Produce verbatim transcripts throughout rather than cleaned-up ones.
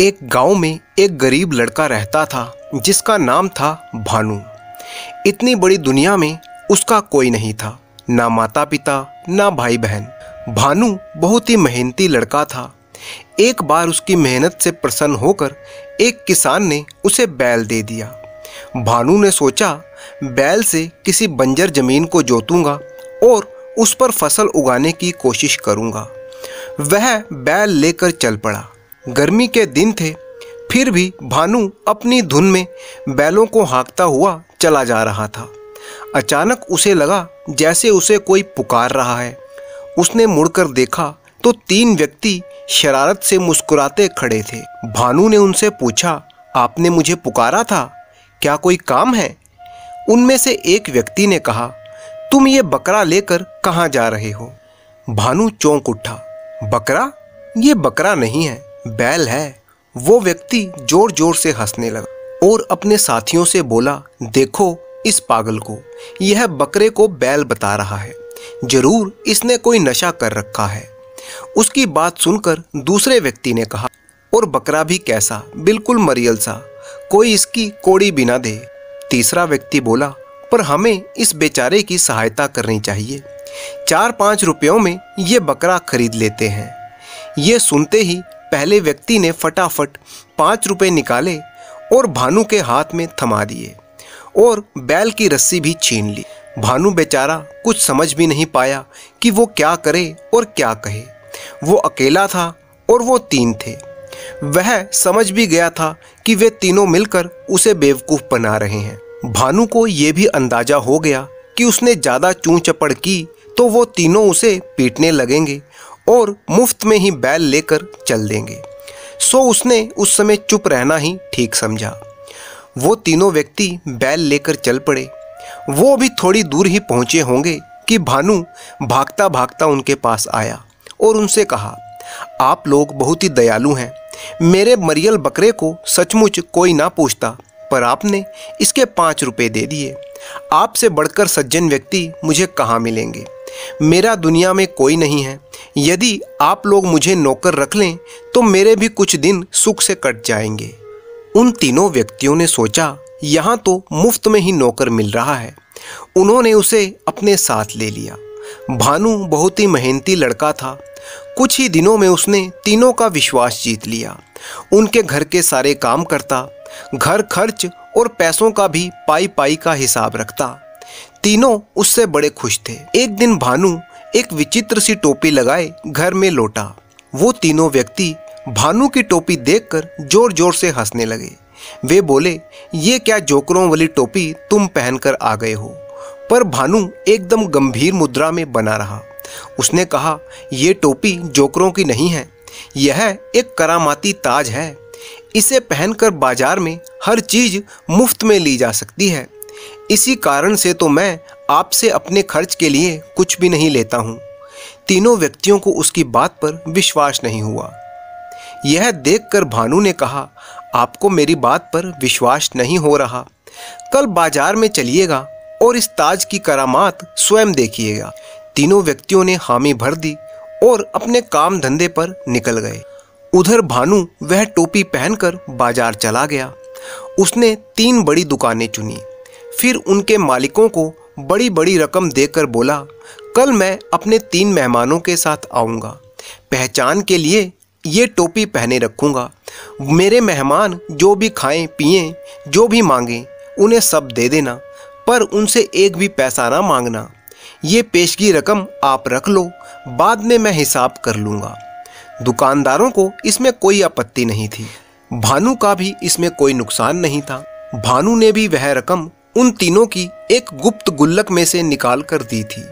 एक गांव में एक गरीब लड़का रहता था जिसका नाम था भानू। इतनी बड़ी दुनिया में उसका कोई नहीं था, ना माता पिता ना भाई बहन। भानू बहुत ही मेहनती लड़का था। एक बार उसकी मेहनत से प्रसन्न होकर एक किसान ने उसे बैल दे दिया। भानू ने सोचा, बैल से किसी बंजर ज़मीन को जोतूंगा और उस पर फसल उगाने की कोशिश करूंगा। वह बैल लेकर चल पड़ा। गर्मी के दिन थे, फिर भी भानू अपनी धुन में बैलों को हाँकता हुआ चला जा रहा था। अचानक उसे लगा जैसे उसे कोई पुकार रहा है। उसने मुड़कर देखा तो तीन व्यक्ति शरारत से मुस्कुराते खड़े थे। भानू ने उनसे पूछा, आपने मुझे पुकारा था, क्या कोई काम है? उनमें से एक व्यक्ति ने कहा, तुम ये बकरा लेकर कहाँ जा रहे हो? भानू चौंक उठा। बकरा? ये बकरा नहीं है, बैल है। वो व्यक्ति जोर जोर से हंसने लगा और अपने साथियों से बोला, देखो इस पागल को, यह बकरे को बैल बता रहा है, जरूर इसने कोई नशा कर रखा है। उसकी बात सुनकर दूसरे व्यक्ति ने कहा, और बकरा भी कैसा, बिल्कुल मरियल सा, कोई इसकी कोड़ी भी ना दे। तीसरा व्यक्ति बोला, पर हमें इस बेचारे की सहायता करनी चाहिए, चार पाँच रुपयों में ये बकरा खरीद लेते हैं। ये सुनते ही पहले व्यक्ति ने फटाफट पाँच रुपये निकाले और भानू के हाथ में थमा दिए और बैल की रस्सी भी छीन ली। भानू बेचारा कुछ समझ भी नहीं पाया कि वो क्या करे और क्या कहे। वो अकेला था और वो तीन थे। वह समझ भी गया था कि वे तीनों मिलकर उसे बेवकूफ़ बना रहे हैं। भानू को ये भी अंदाज़ा हो गया कि उसने ज़्यादा चूं चपड़ की तो वो तीनों उसे पीटने लगेंगे और मुफ्त में ही बैल लेकर चल देंगे, सो उसने उस समय चुप रहना ही ठीक समझा। वो तीनों व्यक्ति बैल लेकर चल पड़े। वो भी थोड़ी दूर ही पहुँचे होंगे कि भानू भागता भागता उनके पास आया और उनसे कहा, आप लोग बहुत ही दयालु हैं, मेरे मरियल बकरे को सचमुच कोई ना पूछता, पर आपने इसके पाँच रुपये दे दिए। आपसे बढ़कर सज्जन व्यक्ति मुझे कहाँ मिलेंगे? मेरा दुनिया में कोई नहीं है, यदि आप लोग मुझे नौकर रख लें तो मेरे भी कुछ दिन सुख से कट जाएंगे। उन तीनों व्यक्तियों ने सोचा, यहाँ तो मुफ्त में ही नौकर मिल रहा है। उन्होंने उसे अपने साथ ले लिया। भानू बहुत ही मेहनती लड़का था। कुछ ही दिनों में उसने तीनों का विश्वास जीत लिया। उनके घर के सारे काम करता, घर खर्च और पैसों का भी पाई पाई का हिसाब रखता। तीनों उससे बड़े खुश थे। एक दिन भानू एक विचित्र सी टोपी लगाए घर में लौटा। वो तीनों व्यक्ति भानू की टोपी देखकर जोर जोर से हंसने लगे। वे बोले, ये क्या जोकरों वाली टोपी तुम पहनकर आ गए हो। पर भानू एकदम गंभीर मुद्रा में बना रहा। उसने कहा, ये टोपी जोकरों की नहीं है, यह एक करामाती ताज है। इसे पहनकर बाजार में हर चीज़ मुफ्त में ली जा सकती है। इसी कारण से तो मैं आपसे अपने खर्च के लिए कुछ भी नहीं लेता हूँ। तीनों व्यक्तियों को उसकी बात पर विश्वास नहीं हुआ। यह देखकर भानू ने कहा, आपको मेरी बात पर विश्वास नहीं हो रहा, कल बाजार में चलिएगा और इस ताज की करामात स्वयं देखिएगा। तीनों व्यक्तियों ने हामी भर दी और अपने काम धंधे पर निकल गए। उधर भानू वह टोपी पहनकर बाजार चला गया। उसने तीन बड़ी दुकानें चुनी, फिर उनके मालिकों को बड़ी बड़ी रकम देकर बोला, कल मैं अपने तीन मेहमानों के साथ आऊँगा, पहचान के लिए ये टोपी पहने रखूँगा। मेरे मेहमान जो भी खाएं पिएं, जो भी मांगें, उन्हें सब दे देना, पर उनसे एक भी पैसा ना मांगना। ये पेशगी रकम आप रख लो, बाद में मैं हिसाब कर लूँगा। दुकानदारों को इसमें कोई आपत्ति नहीं थी। भानू का भी इसमें कोई नुकसान नहीं था। भानू ने भी वह रकम उन तीनों की एक गुप्त गुल्लक में से निकाल कर दी थी।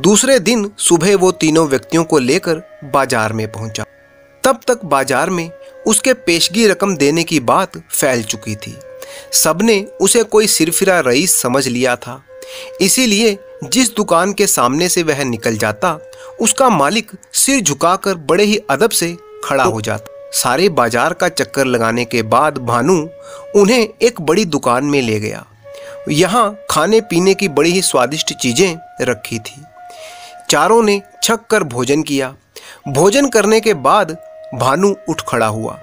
दूसरे दिन सुबह वो तीनों व्यक्तियों को लेकर बाजार में पहुंचा। तब तक बाजार में उसके पेशगी रकम देने की बात फैल चुकी थी। सबने उसे कोई सिरफिरा रईस समझ लिया था, इसीलिए जिस दुकान के सामने से वह निकल जाता उसका मालिक सिर झुकाकर बड़े ही अदब से खड़ा हो जाता। सारे बाजार का चक्कर लगाने के बाद भानू उन्हें एक बड़ी दुकान में ले गया। यहाँ खाने पीने की बड़ी ही स्वादिष्ट चीज़ें रखी थी। चारों ने छक कर भोजन किया। भोजन करने के बाद भानू उठ खड़ा हुआ।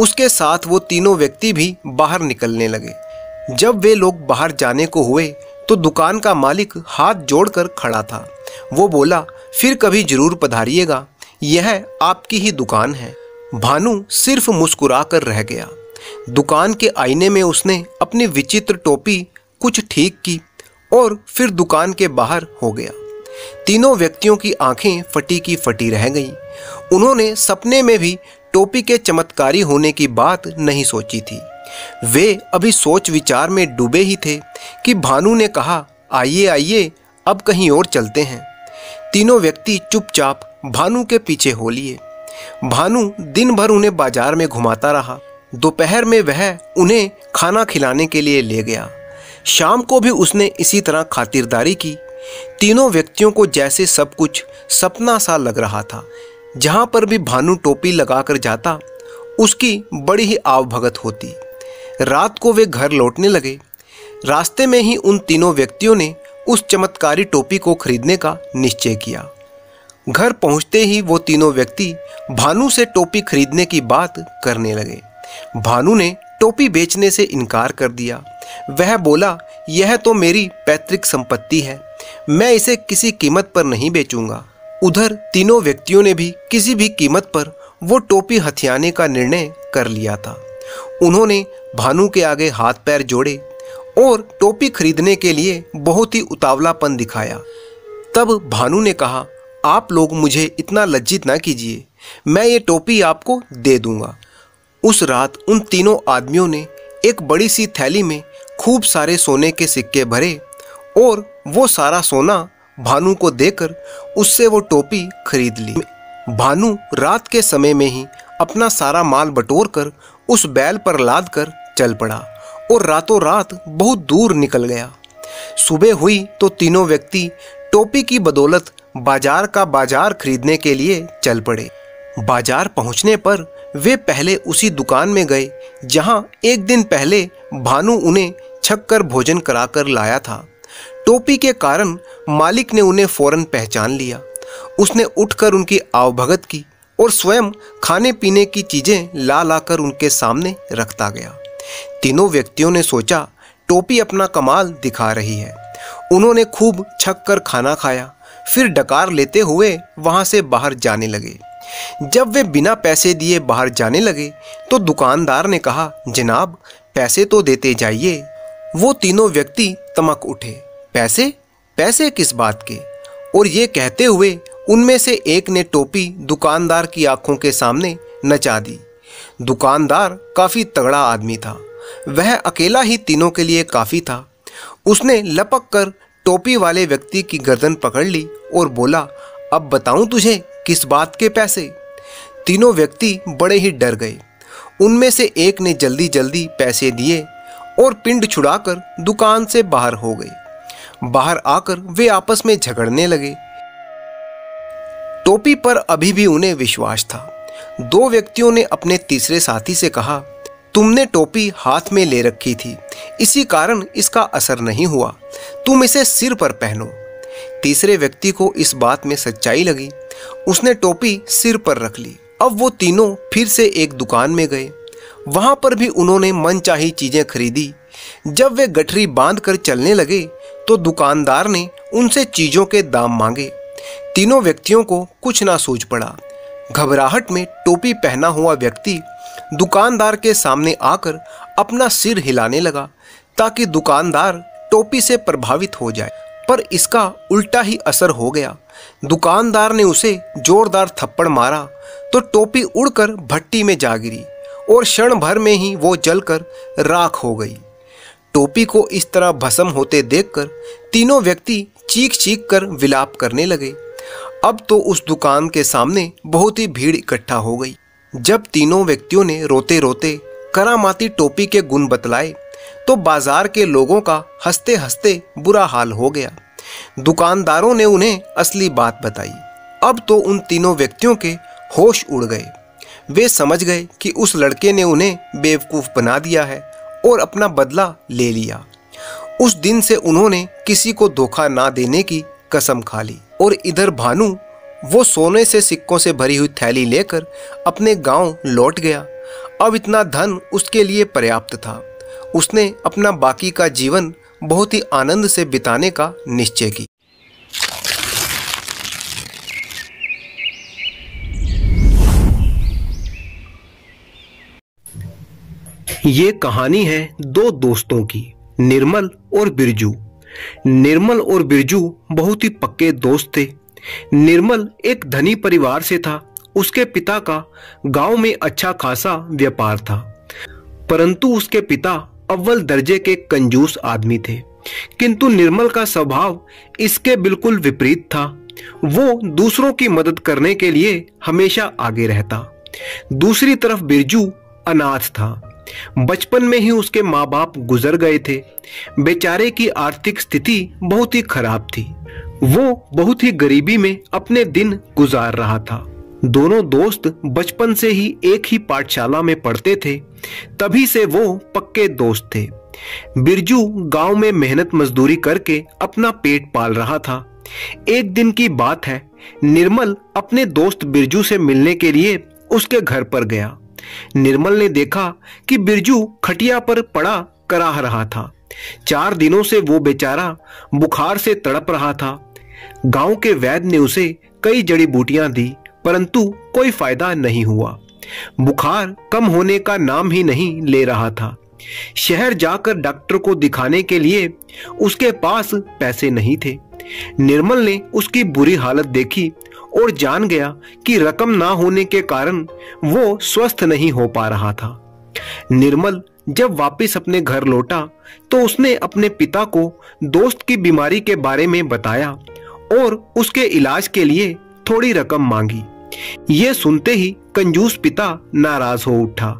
उसके साथ वो तीनों व्यक्ति भी बाहर निकलने लगे। जब वे लोग बाहर जाने को हुए तो दुकान का मालिक हाथ जोड़कर खड़ा था। वो बोला, फिर कभी जरूर पधारिएगा, यह आपकी ही दुकान है। भानू सिर्फ मुस्कुराकर रह गया। दुकान के आईने में उसने अपनी विचित्र टोपी कुछ ठीक की और फिर दुकान के बाहर हो गया। तीनों व्यक्तियों की आंखें फटी की फटी रह गईं। उन्होंने सपने में भी टोपी के चमत्कारी होने की बात नहीं सोची थी। वे अभी सोच विचार में डूबे ही थे कि भानू ने कहा, आइए आइए अब कहीं और चलते हैं। तीनों व्यक्ति चुपचाप भानू के पीछे हो लिए। भानू दिन भर उन्हें बाजार में घुमाता रहा। दोपहर में वह उन्हें खाना खिलाने के लिए ले गया। शाम को भी उसने इसी तरह खातिरदारी की। तीनों व्यक्तियों को जैसे सब कुछ सपना सा लग रहा था। जहाँ पर भी भानू टोपी लगाकर जाता, उसकी बड़ी ही आवभगत होती। रात को वे घर लौटने लगे। रास्ते में ही उन तीनों व्यक्तियों ने उस चमत्कारी टोपी को खरीदने का निश्चय किया। घर पहुँचते ही वो तीनों व्यक्ति भानू से टोपी खरीदने की बात करने लगे। भानू ने टोपी बेचने से इनकार कर दिया। वह बोला, यह तो मेरी पैतृक संपत्ति है, मैं इसे किसी कीमत पर नहीं बेचूंगा। उधर तीनों व्यक्तियों ने भी किसी भी कीमत पर वो टोपी हथियाने का निर्णय कर लिया था। उन्होंने भानू के आगे हाथ पैर जोड़े और टोपी खरीदने के लिए बहुत ही उतावलापन दिखाया। तब भानू ने कहा, आप लोग मुझे इतना लज्जित ना कीजिए, मैं ये टोपी आपको दे दूंगा। उस रात उन तीनों आदमियों ने एक बड़ी सी थैली में खूब सारे सोने के सिक्के भरे और वो सारा सोना भानू को देकर उससे वो टोपी खरीद ली। भानू रात के समय में ही अपना सारा माल बटोर कर उस बैल पर लाद कर चल पड़ा और रातों रात बहुत दूर निकल गया। सुबह हुई तो तीनों व्यक्ति टोपी की बदौलत बाजार का बाजार खरीदने के लिए चल पड़े। बाजार पहुंचने पर वे पहले उसी दुकान में गए जहां एक दिन पहले भानू उन्हें छककर भोजन कराकर लाया था। टोपी के कारण मालिक ने उन्हें फौरन पहचान लिया। उसने उठकर उनकी आवभगत की और स्वयं खाने पीने की चीज़ें ला ला कर उनके सामने रखता गया। तीनों व्यक्तियों ने सोचा, टोपी अपना कमाल दिखा रही है। उन्होंने खूब छक कर खाना खाया, फिर डकार लेते हुए वहाँ से बाहर जाने लगे। जब वे बिना पैसे दिए बाहर जाने लगे तो दुकानदार ने कहा, जनाब पैसे तो देते जाइए। वो तीनों व्यक्ति तमक उठे, पैसे पैसे किस बात के? और ये कहते हुए उनमें से एक ने टोपी दुकानदार की आंखों के सामने नचा दी। दुकानदार काफ़ी तगड़ा आदमी था, वह अकेला ही तीनों के लिए काफ़ी था। उसने लपक कर टोपी वाले व्यक्ति की गर्दन पकड़ ली और बोला, अब बताऊं तुझे किस बात के पैसे? तीनों व्यक्ति बड़े ही डर गए। उनमें से एक ने जल्दी जल्दी पैसे दिए और पिंड छुड़ाकर दुकान से बाहर हो गए। बाहर आकर वे आपस में झगड़ने लगे। टोपी पर अभी भी उन्हें विश्वास था। दो व्यक्तियों ने अपने तीसरे साथी से कहा, तुमने टोपी हाथ में ले रखी थी, इसी कारण इसका असर नहीं हुआ, तुम इसे सिर पर पहनो। तीसरे व्यक्ति को इस बात में सच्चाई लगी। उसने टोपी सिर पर रख ली। अब वो तीनों फिर से एक दुकान में गए। वहाँ पर भी उन्होंने मनचाही चीज़ें खरीदी। जब वे गठरी बांध कर चलने लगे तो दुकानदार ने उनसे चीज़ों के दाम मांगे। तीनों व्यक्तियों को कुछ ना सूझ पड़ा। घबराहट में टोपी पहना हुआ व्यक्ति दुकानदार के सामने आकर अपना सिर हिलाने लगा ताकि दुकानदार टोपी से प्रभावित हो जाए, पर इसका उल्टा ही असर हो गया। दुकानदार ने उसे जोरदार थप्पड़ मारा तो टोपी उड़कर भट्टी में जा गिरी और क्षण भर में ही वो जलकर राख हो गई। टोपी को इस तरह भस्म होते देखकर तीनों व्यक्ति चीख चीख कर विलाप करने लगे। अब तो उस दुकान के सामने बहुत ही भीड़ इकट्ठा हो गई। जब तीनों व्यक्तियों ने रोते रोते करामाती टोपी के गुण बतलाए तो बाजार के लोगों का हंसते हंसते बुरा हाल हो गया। दुकानदारों ने उन्हें असली बात बताई। अब तो उन तीनों व्यक्तियों के होश उड़ गए। वे समझ गए कि उस लड़के ने उन्हें बेवकूफ़ बना दिया है और अपना बदला ले लिया। उस दिन से उन्होंने किसी को धोखा ना देने की कसम खा ली। और इधर भानू वो सोने से सिक्कों से भरी हुई थैली लेकर अपने गांव लौट गया। अब इतना धन उसके लिए पर्याप्त था। उसने अपना बाकी का जीवन बहुत ही आनंद से बिताने का निश्चय किया। ये कहानी है दो दोस्तों की, निर्मल और बिरजू। निर्मल और बिरजू बहुत ही पक्के दोस्त थे। निर्मल एक धनी परिवार से था। उसके पिता का गांव में अच्छा खासा व्यापार था, परंतु उसके पिता अव्वल दर्जे के कंजूस आदमी थे। किंतु निर्मल का स्वभाव इसके बिल्कुल विपरीत था। वो दूसरों की मदद करने के लिए हमेशा आगे रहता। दूसरी तरफ बिरजू अनाथ था। बचपन में ही उसके माँ बाप गुजर गए थे। बेचारे की आर्थिक स्थिति बहुत ही खराब थी। वो बहुत ही गरीबी में अपने दिन गुजार रहा था। दोनों दोस्त बचपन से ही एक ही पाठशाला में पढ़ते थे, तभी से वो पक्के दोस्त थे। बिरजू गांव में मेहनत मजदूरी करके अपना पेट पाल रहा था। एक दिन की बात है, निर्मल अपने दोस्त बिरजू से मिलने के लिए उसके घर पर गया। निर्मल ने देखा कि बिरजू खटिया पर पड़ा कराह रहा था। चार दिनों से वो बेचारा बुखार से तड़प रहा था। गांव के वैद्य ने उसे कई जड़ी बूटियां दी, परंतु कोई फायदा नहीं हुआ। बुखार कम होने का नाम ही नहीं ले रहा था। शहर जाकर डॉक्टर को दिखाने के लिए उसके पास पैसे नहीं थे। निर्मल ने उसकी बुरी हालत देखी और जान गया कि रकम ना होने के कारण वो स्वस्थ नहीं हो पा रहा था। निर्मल जब वापस अपने घर लौटा तो उसने अपने पिता को दोस्त की बीमारी के बारे में बताया और उसके इलाज के लिए थोड़ी रकम मांगी। ये सुनते ही कंजूस पिता नाराज हो उठा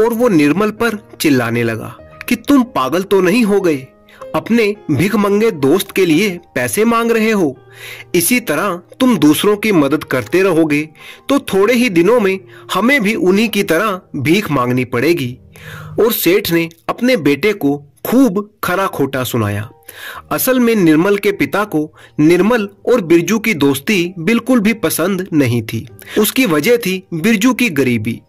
और वो निर्मल पर चिल्लाने लगा कि तुम पागल तो नहीं हो गए, अपने भिखमंगे दोस्त के लिए पैसे मांग रहे हो। इसी तरह तुम दूसरों की मदद करते रहोगे तो थोड़े ही दिनों में हमें भी उन्हीं की तरह भीख मांगनी पड़ेगी। और सेठ ने अपने बेटे को खूब खरा खोटा सुनाया। असल में निर्मल के पिता को निर्मल और बिरजू की दोस्ती बिल्कुल भी पसंद नहीं थी। उसकी वजह थी बिरजू की गरीबी।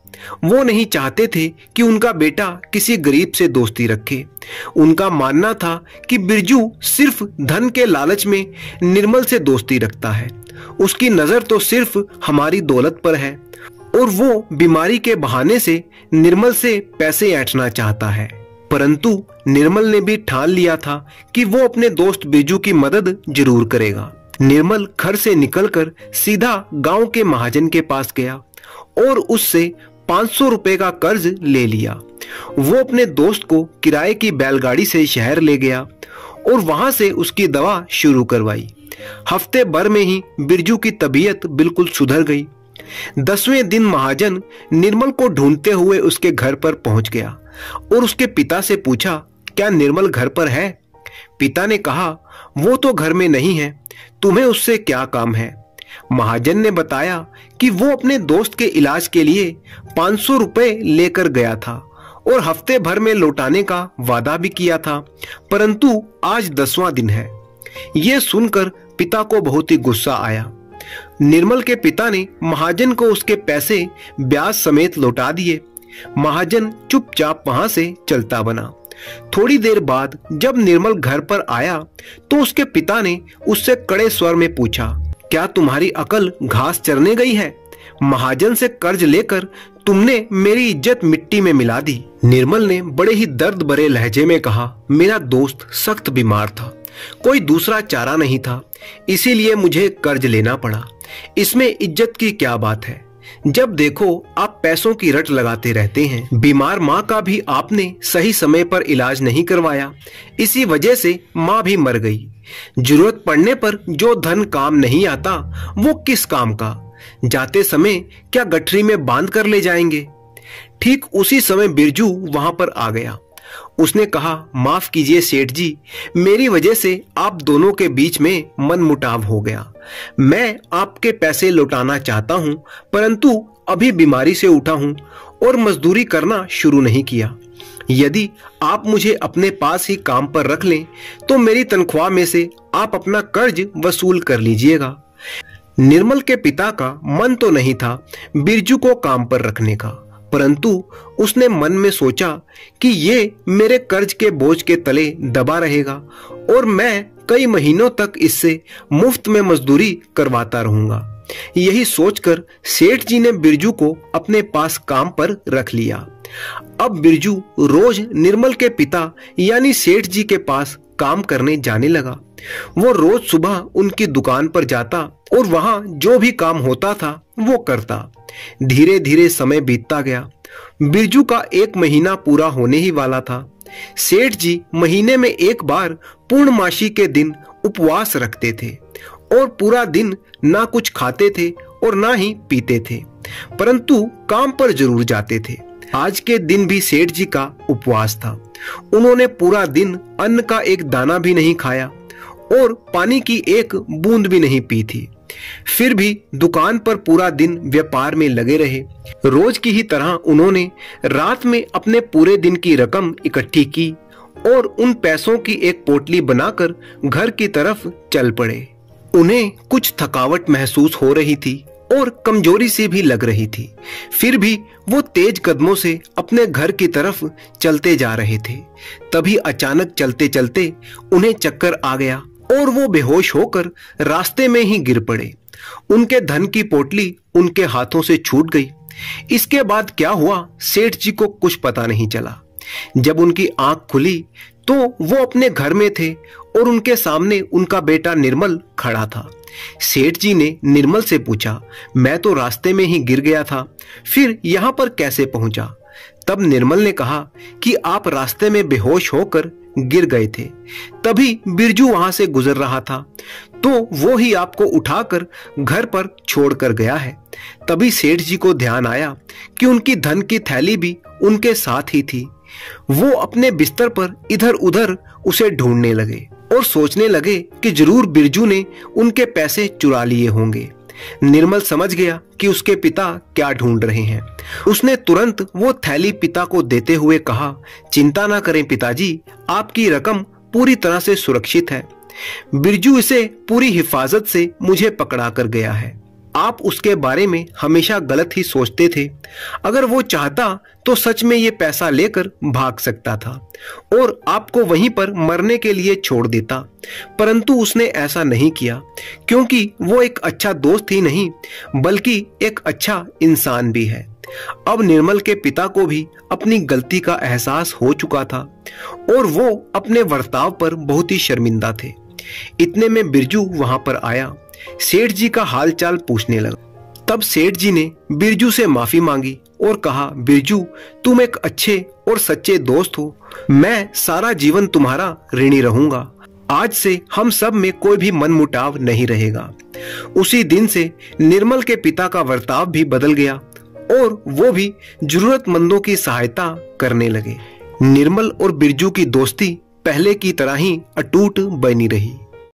वो नहीं चाहते थे कि उनका बेटा किसी गरीब से दोस्ती रखे। उनका मानना था कि बिरजू सिर्फ धन के लालच में निर्मल से दोस्ती रखता है। उसकी नजर तो सिर्फ हमारी दौलत पर है और वो बीमारी के बहाने से निर्मल से पैसे ऐंठना चाहता है। परंतु निर्मल ने भी ठान लिया था कि वो अपने दोस्त बिरजू की मदद जरूर करेगा। निर्मल घर से निकलकर सीधा गांव के महाजन के पास गया और उससे पाँच सौ रुपए का कर्ज ले लिया। वो अपने दोस्त को किराए की बैलगाड़ी से शहर ले गया और वहां से उसकी दवा शुरू करवाई। हफ्ते भर में ही बिरजू की तबीयत बिल्कुल सुधर गई। दसवें दिन महाजन निर्मल को ढूंढते हुए उसके घर पर पहुंच गया और उसके पिता से पूछा, क्या निर्मल घर पर है? पिता ने कहा, वो तो घर में नहीं है, तुम्हें उससे क्या काम है? महाजन ने बताया कि वो अपने दोस्त के इलाज के लिए पाँच सौ रुपये लेकर गया था और हफ्ते भर में लौटाने का वादा भी किया था, परंतु आज दसवां दिन है। ये सुनकर पिता को बहुत ही गुस्सा आया। निर्मल के पिता ने महाजन को उसके पैसे ब्याज समेत लौटा दिए। महाजन चुपचाप वहां से चलता बना। थोड़ी देर बाद जब निर्मल घर पर आया तो उसके पिता ने उससे कड़े स्वर में पूछा, क्या तुम्हारी अकल घास चरने गई है? महाजन से कर्ज लेकर तुमने मेरी इज्जत मिट्टी में मिला दी। निर्मल ने बड़े ही दर्द भरे लहजे में कहा, मेरा दोस्त सख्त बीमार था, कोई दूसरा चारा नहीं था, इसीलिए मुझे कर्ज लेना पड़ा। इसमें इज्जत की क्या बात है? जब देखो आप पैसों की रट लगाते रहते हैं। बीमार माँ का भी आपने सही समय पर इलाज नहीं करवाया, इसी वजह से माँ भी मर गई। जरूरत पड़ने पर जो धन काम नहीं आता वो किस काम का? जाते समय क्या गठरी में बांध कर ले जाएंगे? ठीक उसी समय बिरजू वहां पर आ गया। उसने कहा, माफ कीजिए सेठ जी, मेरी वजह से आप दोनों के बीच में मनमुटाव हो गया। मैं आपके पैसे लौटाना चाहता हूं, परंतु अभी बीमारी से उठा हूं और मजदूरी करना शुरू नहीं किया। यदि आप मुझे अपने पास ही काम पर रख लें तो मेरी तनख्वाह में से आप अपना कर्ज वसूल कर लीजिएगा। निर्मल के पिता का मन तो नहीं था बिरजू को काम पर रखने का, परंतु उसने मन में सोचा कि ये मेरे कर्ज के बोझ के तले दबा रहेगा और मैं कई महीनों तक इससे मुफ्त में मजदूरी करवाता रहूंगा। यही सोचकर सेठ जी ने बिरजू को अपने पास काम पर रख लिया। अब बिरजू रोज निर्मल के पिता यानी सेठ जी के पास काम करने जाने लगा। वो रोज सुबह उनकी दुकान पर जाता और वहां जो भी काम होता था वो करता। धीरे धीरे समय बीतता गया। बिरजू का एक महीना पूरा होने ही वाला था। सेठ जी महीने में एक बार पूर्णमासी के दिन उपवास रखते थे और पूरा दिन ना कुछ खाते थे और ना ही पीते थे, परंतु काम पर जरूर जाते थे। आज के दिन भी सेठ जी का उपवास था। उन्होंने पूरा दिन अन्न का एक दाना भी नहीं खाया और पानी की एक बूंद भी नहीं पी थी। फिर भी दुकान पर पूरा दिन व्यापार में लगे रहे। रोज की ही तरह उन्होंने रात में अपने पूरे दिन की रकम इकट्ठी की और उन पैसों की एक पोटली बनाकर घर की तरफ चल पड़े। उन्हें कुछ थकावट महसूस हो रही थी और कमजोरी सी भी लग रही थी, फिर भी वो तेज कदमों से अपने घर की तरफ चलते जा रहे थे। तभी अचानक चलते चलते उन्हें चक्कर आ गया और वो बेहोश होकर रास्ते में ही गिर पड़े। उनके धन की पोटली उनके हाथों से छूट गई। इसके बाद क्या हुआ सेठ जी को कुछ पता नहीं चला। जब उनकी आंख खुली तो वो अपने घर में थे और उनके सामने उनका बेटा निर्मल खड़ा था। सेठ जी ने निर्मल से पूछा, मैं तो रास्ते में ही गिर गया था, फिर यहाँ पर कैसे पहुंचा? तब निर्मल ने कहा कि आप रास्ते में बेहोश होकर गिर गए थे, तभी बिरजू वहां से गुजर रहा था तो वो ही आपको उठाकर घर पर छोड़कर गया है। तभी सेठ जी को ध्यान आया कि उनकी धन की थैली भी उनके साथ ही थी। वो अपने बिस्तर पर इधर उधर उसे ढूंढने लगे और सोचने लगे कि जरूर बिरजू ने उनके पैसे चुरा लिए होंगे। निर्मल समझ गया कि उसके पिता क्या ढूंढ रहे हैं। उसने तुरंत वो थैली पिता को देते हुए कहा, चिंता ना करें पिताजी, आपकी रकम पूरी तरह से सुरक्षित है। बिरजू इसे पूरी हिफाजत से मुझे पकड़ा कर गया है। आप उसके बारे में हमेशा गलत ही सोचते थे। अगर वो चाहता तो सच में ये पैसा लेकर भाग सकता था और आपको वहीं पर मरने के लिए छोड़ देता, परंतु उसने ऐसा नहीं किया, क्योंकि वो एक अच्छा दोस्त ही नहीं बल्कि एक अच्छा इंसान भी है। अब निर्मल के पिता को भी अपनी गलती का एहसास हो चुका था और वो अपने बर्ताव पर बहुत ही शर्मिंदा थे। इतने में बिरजू वहां पर आया, सेठ जी का हालचाल पूछने लगा। तब सेठ जी ने बिरजू से माफी मांगी और कहा, बिरजू तुम एक अच्छे और सच्चे दोस्त हो, मैं सारा जीवन तुम्हारा ऋणी रहूंगा। आज से हम सब में कोई भी मनमुटाव नहीं रहेगा। उसी दिन से निर्मल के पिता का बर्ताव भी बदल गया और वो भी जरूरतमंदों की सहायता करने लगे। निर्मल और बिरजू की दोस्ती पहले की तरह ही अटूट बनी रही।